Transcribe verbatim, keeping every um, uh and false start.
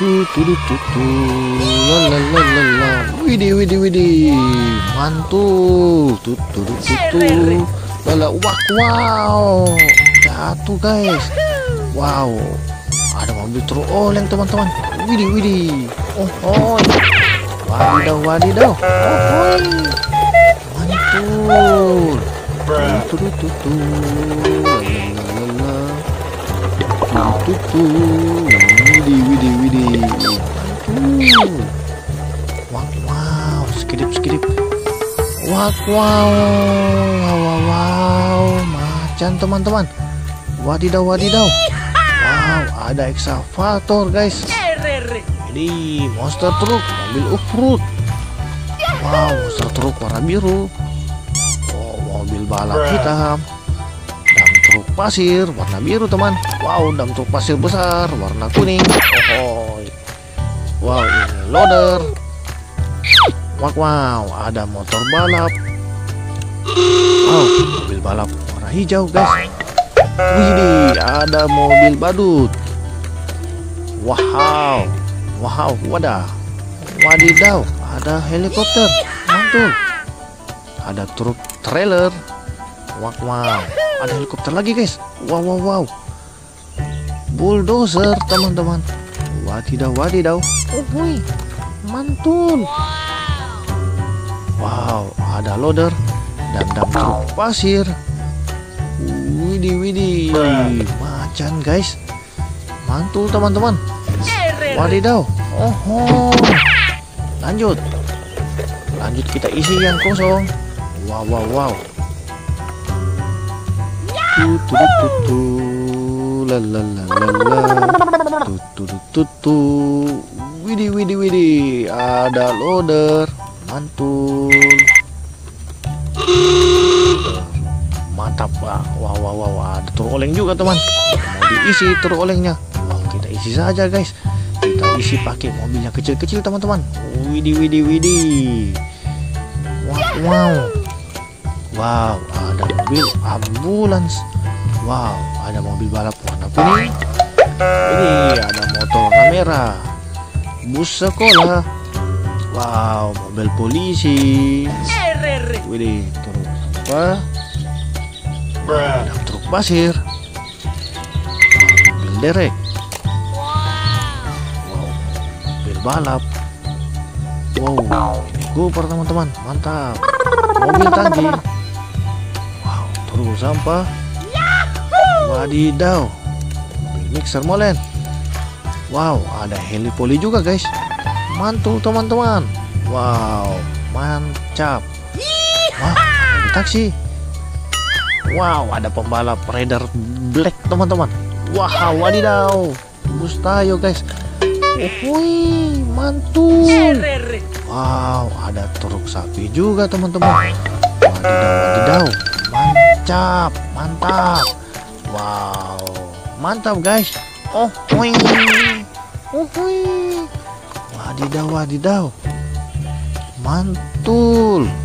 tu tu tu tu tu la la la la. Widih widih widih. Mantul. Tu tu tu tu. Lala wak wow. Jatuh guys. Wow. Ada mobil teroleng teman-teman. Widih widih. Oh hoi. Wadidaw wadidaw. Oh hoi. Mantul. Tu tu tu tu. La la la la. Tu tu tu. Widih, widih, widih. Wow, wow, skidip, skidip. Wow, wow, wow, wow. Macan teman-teman. Wadidaw, wadidaw. Wow, ada ekskavator guys. Ini monster truk, mobil off-road. Wow, monster truk warna biru. Oh, mobil balap hitam. Truk pasir warna biru teman. Wow, dam truk pasir besar warna kuning. Oh, wow, ini loader. Wow, wow, ada motor balap. Wow, mobil balap warna hijau guys. Widih, ada mobil badut. Wow, wow, wadah, wadidaw, ada helikopter, mantul. Ada truk trailer. Wow, wow. Ada helikopter lagi guys. Wow wow wow. Bulldozer teman-teman. Wadidaw wadidaw. Oh boy. Mantul. Wow, ada loader dan dam truk pasir. Widih widih. Macan guys. Mantul teman-teman. Wadidaw. Oh. Lanjut. Lanjut kita isi yang kosong. Wow wow wow. Tutu tutu la la la la tutu tutu. Widih widih widih, ada loader, mantul, mantap. Wah wah wah wah, ada teroleng juga teman. Mau diisi terolengnya, oh, kita isi saja guys. Kita isi pakai mobilnya kecil-kecil teman-teman. Widih widih widih, wow wow. Wow, ada mobil ambulans. Wow, ada mobil balap warna kuning. Ini ada motor warna merah. Bus sekolah. Wow, mobil polisi. Wih, truk apa? Ada truk pasir. Mobil derek. Wow, mobil balap. Wow, ini Cooper teman-teman, mantap. Mobil tangki. Truk sampah. Wadidaw. Mixer molen. Wow, ada heli Poli juga guys. Mantul teman-teman. Wow, mancap. Wah, ada taksi. Wow, ada pembalap rider black teman-teman. Wah, wadidaw. Bus Tayo guys. Wih, mantul. Wow, ada truk sapi juga teman-teman. Wadidaw, wadidaw. Mancap, mantap. Wow, mantap guys. Oh, wih, oh, wih. Wadidaw, wadidaw. Mantul.